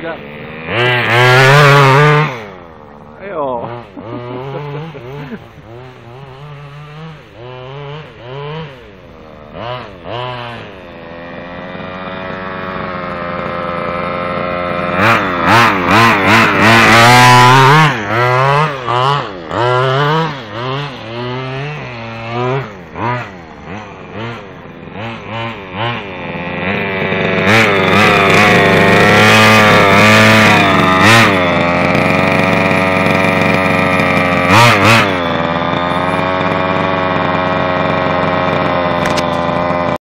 Florida.